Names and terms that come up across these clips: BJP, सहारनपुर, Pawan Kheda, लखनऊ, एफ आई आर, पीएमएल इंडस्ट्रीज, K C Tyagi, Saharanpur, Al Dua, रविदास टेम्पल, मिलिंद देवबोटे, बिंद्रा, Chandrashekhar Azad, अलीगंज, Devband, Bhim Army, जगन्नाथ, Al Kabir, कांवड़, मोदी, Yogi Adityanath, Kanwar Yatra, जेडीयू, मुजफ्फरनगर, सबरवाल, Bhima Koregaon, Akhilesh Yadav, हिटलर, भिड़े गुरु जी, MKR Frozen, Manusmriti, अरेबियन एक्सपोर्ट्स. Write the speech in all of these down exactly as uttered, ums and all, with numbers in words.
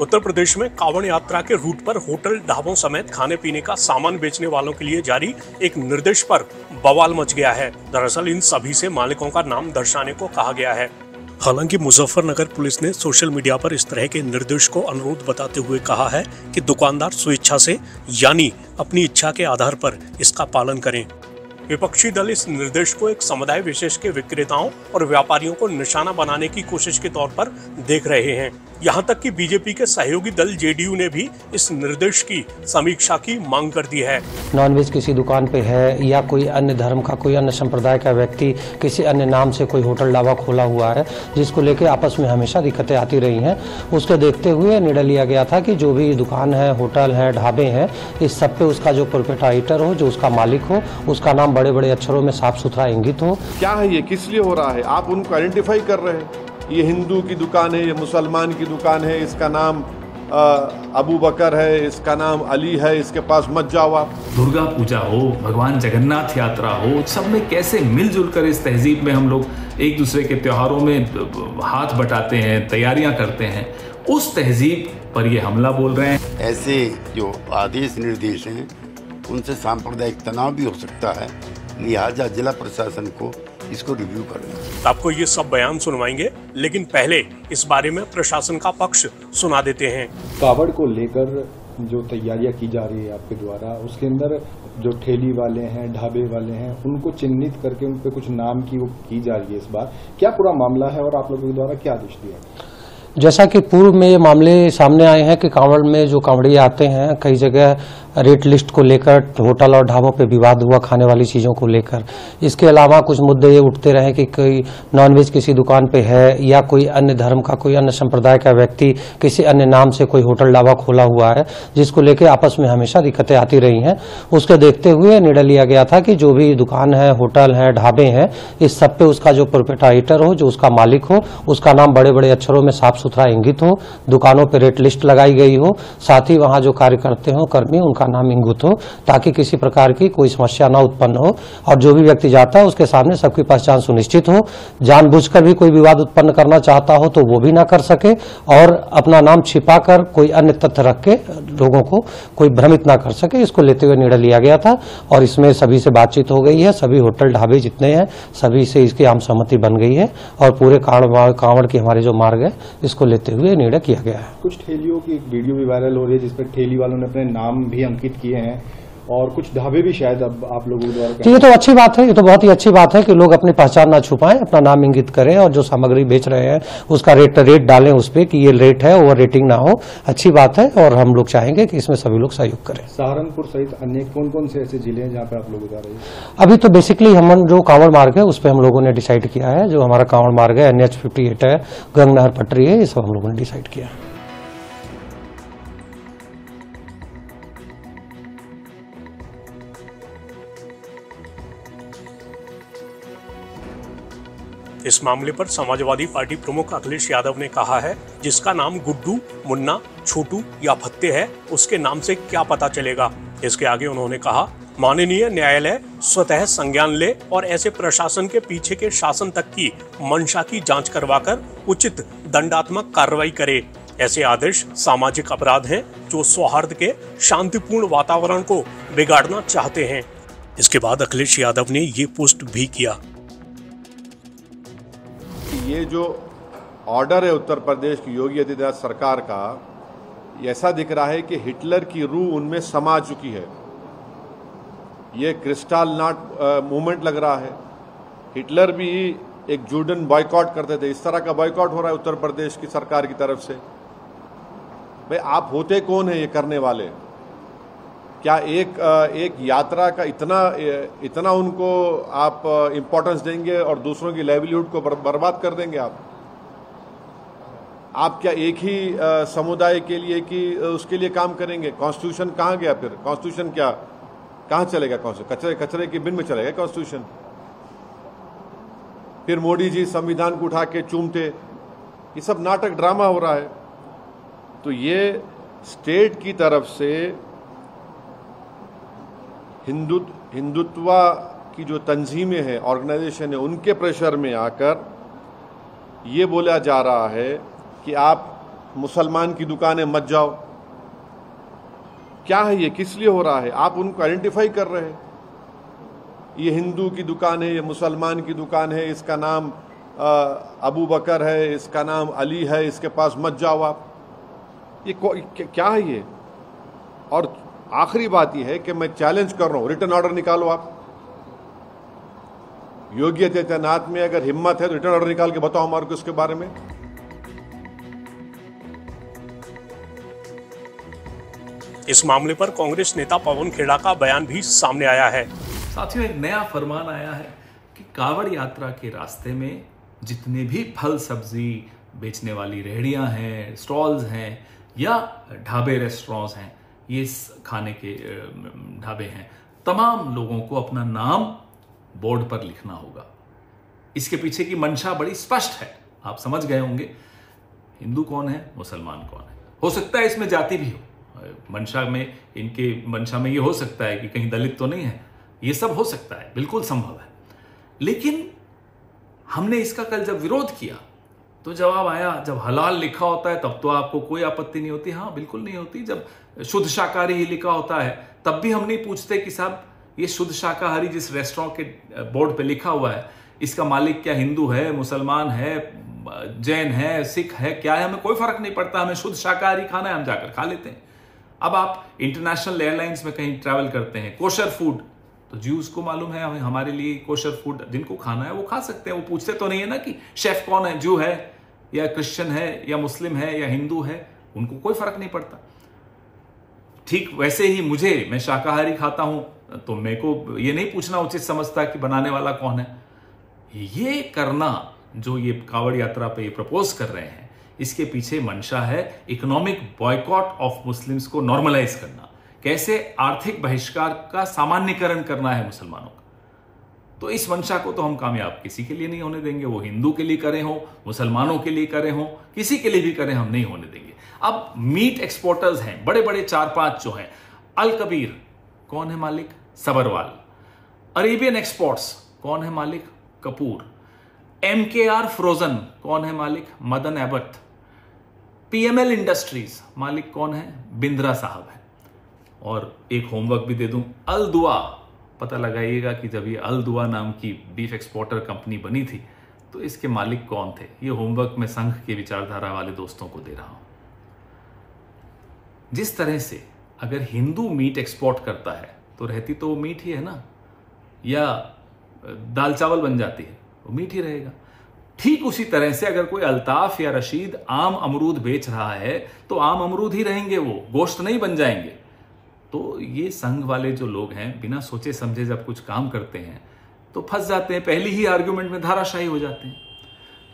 उत्तर प्रदेश में कांवड़ यात्रा के रूट पर होटल, ढाबों समेत खाने पीने का सामान बेचने वालों के लिए जारी एक निर्देश पर बवाल मच गया है। दरअसल इन सभी से मालिकों का नाम दर्शाने को कहा गया है। हालांकि मुजफ्फरनगर पुलिस ने सोशल मीडिया पर इस तरह के निर्देश को अनुरोध बताते हुए कहा है कि दुकानदार स्वेच्छा से यानी अपनी इच्छा के आधार पर इसका पालन करें। विपक्षी दल इस निर्देश को एक समुदाय विशेष के विक्रेताओं और व्यापारियों को निशाना बनाने की कोशिश के तौर पर देख रहे हैं। यहां तक कि बीजेपी के सहयोगी दल जेडीयू ने भी इस निर्देश की समीक्षा की मांग कर दी है। नॉनवेज किसी दुकान पे है या कोई अन्य धर्म का, कोई अन्य संप्रदाय का व्यक्ति किसी अन्य नाम से कोई होटल ढाबा खोला हुआ है, जिसको लेके आपस में हमेशा दिक्कतें आती रही हैं, उसको देखते हुए निर्णय लिया गया था कि जो भी दुकान है, होटल है, ढाबे हैं, इस सब पे उसका जो प्रोप्राइटर हो, जो उसका मालिक हो, उसका नाम बड़े बड़े अक्षरों में साफ सुथरा इंगित हो। क्या है ये, किस लिए हो रहा है? आप उनको आइडेंटिफाई कर रहे हैं। ये हिंदू की दुकान है, ये मुसलमान की दुकान है, इसका नाम आ, अबू बकर है, इसका नाम अली है, इसके पास मत जाओ आप। दुर्गा पूजा हो, भगवान जगन्नाथ यात्रा हो, सब में कैसे मिलजुल कर इस तहजीब में हम लोग एक दूसरे के त्योहारों में हाथ बटाते हैं, तैयारियां करते हैं, उस तहजीब पर ये हमला बोल रहे हैं। ऐसे जो आदेश निर्देश हैं उनसे सांप्रदायिक तनाव भी हो सकता है, लिहाजा जिला प्रशासन को इसको रिव्यू करना। आपको ये सब बयान सुनवाएंगे, लेकिन पहले इस बारे में प्रशासन का पक्ष सुना देते हैं। कांवड़ को लेकर जो तैयारियां की जा रही है आपके द्वारा, उसके अंदर जो ठेली वाले हैं, ढाबे वाले हैं, उनको चिन्हित करके उन पे कुछ नाम की वो की जा रही है। इस बार क्या पूरा मामला है और आप लोगों के द्वारा क्या आदेश दिया है? जैसा कि पूर्व में ये मामले सामने आए हैं कि कांवड़ में जो कांवड़िए आते हैं, कई जगह रेट लिस्ट को लेकर, होटल और ढाबों पे विवाद हुआ खाने वाली चीज़ों को लेकर। इसके अलावा कुछ मुद्दे ये उठते रहे कि कोई नॉनवेज किसी दुकान पे है या कोई अन्य धर्म का, कोई अन्य संप्रदाय का व्यक्ति किसी अन्य नाम से कोई होटल ढाबा खोला हुआ है, जिसको लेकर आपस में हमेशा दिक्कतें आती रही हैं। उसको देखते हुए निर्णय लिया गया था कि जो भी दुकान है, होटल है, ढाबे हैं, इस सब पे उसका जो प्रोप्राइटर हो, जो उसका मालिक हो, उसका नाम बड़े बड़े अक्षरों में साफ सुथरा इंगित हो, दुकानों पे रेट लिस्ट लगाई गई हो, साथ ही वहां जो कार्य करते हो कर्मी, उनका नाम इंगित हो, ताकि किसी प्रकार की कोई समस्या ना उत्पन्न हो और जो भी व्यक्ति जाता है उसके सामने सबकी पहचान सुनिश्चित हो। जानबूझकर भी कोई विवाद उत्पन्न करना चाहता हो तो वो भी ना कर सके और अपना नाम छिपाकर कोई अन्य तथ्य रख के लोगों को कोई भ्रमित ना कर सके। इसको लेते हुए निर्णय लिया गया था और इसमें सभी से बातचीत हो गई है। सभी होटल ढाबे जितने हैं सभी से इसकी आम सहमति बन गई है और पूरे कांवड़ के हमारे जो मार्ग है इसको लेते हुए निर्णय किया गया है। कुछ ठेलियों की वीडियो भी वायरल हो रही है जिसमें ठेली वालों ने अपने नाम भी अंकित किए हैं और कुछ ढाबे भी शायद अब आप लोगों द्वारा। ये तो अच्छी बात है, ये तो बहुत ही अच्छी बात है कि लोग अपनी पहचान ना छुपाएं, अपना नाम इंगित करें और जो सामग्री बेच रहे हैं उसका रेट रेट डालें उस पर कि ये रेट है, ओवर रेटिंग ना हो। अच्छी बात है और हम लोग चाहेंगे कि इसमें सभी लोग सहयोग करें। सहारनपुर सहित अन्य कौन कौन से ऐसे जिले हैं जहाँ पे आप लोग जा रहे हैं? अभी तो बेसिकली हम जो कांवड़ मार्ग है उस पर हम लोगों ने डिसाइड किया है। जो हमारा कांवड़ मार्ग है, एन एच फिफ्टी एट है, गंग नहर पटरी है, ये सब हम लोगों ने डिसाइड किया है। इस मामले पर समाजवादी पार्टी प्रमुख अखिलेश यादव ने कहा है, जिसका नाम गुड्डू, मुन्ना, छोटू या भत्ते है, उसके नाम से क्या पता चलेगा। इसके आगे उन्होंने कहा, माननीय न्यायालय स्वतः संज्ञान ले और ऐसे प्रशासन के पीछे के शासन तक की मंशा की जांच करवाकर उचित दंडात्मक कार्रवाई करे। ऐसे आदेश सामाजिक अपराध है जो सौहार्द के शांतिपूर्ण वातावरण को बिगाड़ना चाहते है। इसके बाद अखिलेश यादव ने ये पोस्ट भी किया। ये जो ऑर्डर है उत्तर प्रदेश की योगी आदित्यनाथ सरकार का, ऐसा दिख रहा है कि हिटलर की रूह उनमें समा चुकी है। ये क्रिस्टल नाट मूवमेंट लग रहा है। हिटलर भी एक जूडन बॉयकॉट करते थे, इस तरह का बॉयकॉट हो रहा है उत्तर प्रदेश की सरकार की तरफ से। भाई आप होते कौन है ये करने वाले? क्या एक एक यात्रा का इतना इतना उनको आप इम्पोर्टेंस देंगे और दूसरों की लाइवलीहुड को बर्बाद कर देंगे आप? आप क्या एक ही समुदाय के लिए कि उसके लिए काम करेंगे? कॉन्स्टिट्यूशन कहाँ गया फिर? कॉन्स्टिट्यूशन क्या कहाँ चलेगा? कॉन्स्टिट्यूशन कचरे कचरे के बिन में चलेगा कॉन्स्टिट्यूशन? फिर मोदी जी संविधान को उठा के चूमते, ये सब नाटक ड्रामा हो रहा है। तो ये स्टेट की तरफ से हिंदु हिंदुत्व की जो तंजीमें हैं, ऑर्गेनाइजेशन है, उनके प्रेशर में आकर ये बोला जा रहा है कि आप मुसलमान की दुकानें मत जाओ, क्या है ये, किस लिए हो रहा है? आप उनको आइडेंटिफाई कर रहे हैं, ये हिंदू की दुकान है, ये मुसलमान की दुकान है, इसका नाम आ, अबू बकर है, इसका नाम अली है, इसके पास मत जाओ आप, ये क्या है ये? और आखिरी बात ये है कि मैं चैलेंज कर रहा हूँ, रिटर्न ऑर्डर निकालो आप, योगी आदित्यनाथ में अगर हिम्मत है तो रिटर्न ऑर्डर निकाल के बताओ हमारे को इसके बारे में। इस मामले पर कांग्रेस नेता पवन खेड़ा का बयान भी सामने आया है। साथियों, एक नया फरमान आया है कि कांवड़ यात्रा के रास्ते में जितने भी फल सब्जी बेचने वाली रेहड़ियां हैं, स्टॉल्स हैं या ढाबे रेस्टोरेंट्स हैं, ये खाने के ढाबे हैं, तमाम लोगों को अपना नाम बोर्ड पर लिखना होगा। इसके पीछे की मंशा बड़ी स्पष्ट है, आप समझ गए होंगे हिंदू कौन है, मुसलमान कौन है। हो सकता है इसमें जाति भी हो, मंशा में इनके मंशा में ये हो सकता है कि कहीं दलित तो नहीं है, ये सब हो सकता है, बिल्कुल संभव है। लेकिन हमने इसका कल जब विरोध किया तो जवाब आया, जब हलाल लिखा होता है तब तो आपको कोई आपत्ति नहीं होती। हाँ, बिल्कुल नहीं होती। जब शुद्ध शाकाहारी ही लिखा होता है तब भी हम नहीं पूछते कि साहब ये शुद्ध शाकाहारी जिस रेस्टोरेंट के बोर्ड पे लिखा हुआ है इसका मालिक क्या हिंदू है, मुसलमान है, जैन है, सिख है, क्या है, हमें कोई फर्क नहीं पड़ता, हमें शुद्ध शाकाहारी खाना है, हम जाकर खा लेते हैं। अब आप इंटरनेशनल एयरलाइंस में कहीं ट्रैवल करते हैं, कोशर फूड, तो ज्यूस को मालूम है हमें, हमारे लिए कोशर फूड जिनको खाना है वो खा सकते हैं। वो पूछते तो नहीं है ना कि शेफ कौन है, ज्यू है या क्रिश्चियन है या मुस्लिम है या हिंदू है, उनको कोई फर्क नहीं पड़ता। ठीक वैसे ही मुझे, मैं शाकाहारी खाता हूं तो मेरे को ये नहीं पूछना उचित समझता कि बनाने वाला कौन है। ये करना जो ये कांवड़ यात्रा पे ये प्रपोज कर रहे हैं, इसके पीछे मंशा है इकोनॉमिक बॉयकॉट ऑफ मुस्लिम्स को नॉर्मलाइज करना, कैसे आर्थिक बहिष्कार का सामान्यकरण करना है मुसलमानों का। तो इस मंशा को तो हम कामयाब किसी के लिए नहीं होने देंगे, वो हिंदू के लिए करें हो, मुसलमानों के लिए करें हो, किसी के लिए भी करें, हम नहीं होने देंगे। अब मीट एक्सपोर्टर्स हैं बड़े बड़े, चार पांच जो हैं, अल कबीर कौन है मालिक, सबरवाल, अरेबियन एक्सपोर्ट्स कौन है मालिक, कपूर, एमकेआर फ्रोजन कौन है मालिक, मदन एबट, पीएमएल इंडस्ट्रीज मालिक कौन है, बिंद्रा साहब है। और एक होमवर्क भी दे दूं, अल दुआ, पता लगाइएगा कि जब ये अल दुआ नाम की बीफ एक्सपोर्टर कंपनी बनी थी तो इसके मालिक कौन थे। ये होमवर्क मैं संघ के विचारधारा वाले दोस्तों को दे रहा हूं। जिस तरह से अगर हिंदू मीट एक्सपोर्ट करता है तो रहती तो वो मीट ही है ना, या दाल चावल बन जाती है, वो मीट ही रहेगा। ठीक उसी तरह से अगर कोई अल्ताफ या रशीद आम अमरूद बेच रहा है तो आम अमरूद ही रहेंगे, वो गोश्त नहीं बन जाएंगे। तो ये संघ वाले जो लोग हैं बिना सोचे समझे जब कुछ काम करते हैं तो फंस जाते हैं, पहले ही आर्ग्यूमेंट में धाराशाही हो जाते हैं।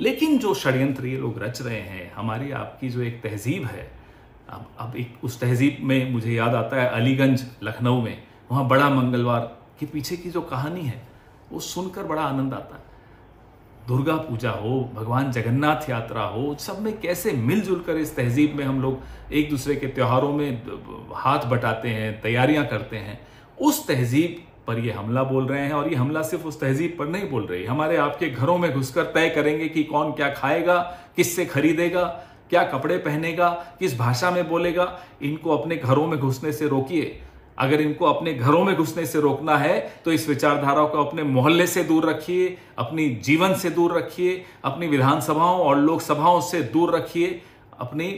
लेकिन जो षड्यंत्र ये लोग रच रहे हैं, हमारी आपकी जो एक तहजीब है, अब अब एक उस तहजीब में मुझे याद आता है अलीगंज लखनऊ में, वहाँ बड़ा मंगलवार के पीछे की जो कहानी है वो सुनकर बड़ा आनंद आता है। दुर्गा पूजा हो, भगवान जगन्नाथ यात्रा हो, सब में कैसे मिलजुल कर इस तहजीब में हम लोग एक दूसरे के त्योहारों में हाथ बटाते हैं, तैयारियां करते हैं। उस तहजीब पर ये हमला बोल रहे हैं, और ये हमला सिर्फ उस तहजीब पर नहीं बोल रही, हमारे आपके घरों में घुसकर तय करेंगे कि कौन क्या खाएगा, किससे खरीदेगा, क्या कपड़े पहनेगा, किस भाषा में बोलेगा। इनको अपने घरों में घुसने से रोकिए। अगर इनको अपने घरों में घुसने से रोकना है तो इस विचारधारा को अपने मोहल्ले से दूर रखिए, अपनी जीवन से दूर रखिए, अपनी विधानसभाओं और लोकसभाओं से दूर रखिए, अपने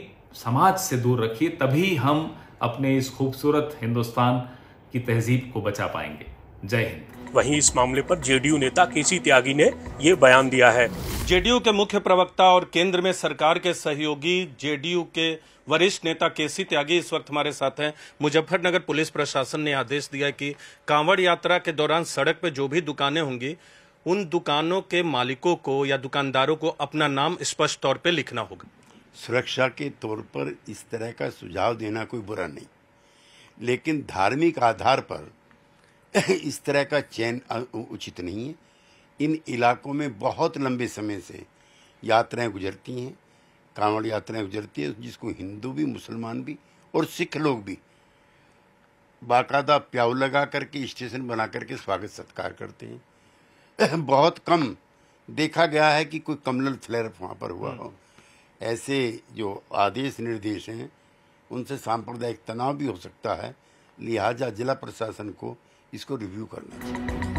समाज से दूर रखिए, तभी हम अपने इस खूबसूरत हिंदुस्तान की तहजीब को बचा पाएंगे। जय हिंद। वहीं इस मामले पर जेडीयू नेता के सी त्यागी ने ये बयान दिया है। जेडीयू के मुख्य प्रवक्ता और केंद्र में सरकार के सहयोगी जेडीयू के वरिष्ठ नेता के सी त्यागी इस वक्त हमारे साथ हैं। मुजफ्फरनगर पुलिस प्रशासन ने आदेश दिया है कि कांवड़ यात्रा के दौरान सड़क पर जो भी दुकानें होंगी उन दुकानों के मालिकों को या दुकानदारों को अपना नाम स्पष्ट तौर पर लिखना होगा। सुरक्षा के तौर पर इस तरह का सुझाव देना कोई बुरा नहीं, लेकिन धार्मिक आधार पर इस तरह का चयन उचित नहीं है। इन इलाकों में बहुत लंबे समय से यात्राएं गुजरती हैं, कांवड़ यात्राएं गुजरती हैं, जिसको हिंदू भी, मुसलमान भी और सिख लोग भी बाकायदा प्याऊ लगा करके स्टेशन बना करके स्वागत सत्कार करते हैं। बहुत कम देखा गया है कि कोई कमलल फ्लैर वहाँ पर हुआ हो, ऐसे जो आदेश निर्देश हैं उनसे सांप्रदायिक तनाव भी हो सकता है, लिहाजा जिला प्रशासन को इसको रिव्यू करना चाहिए।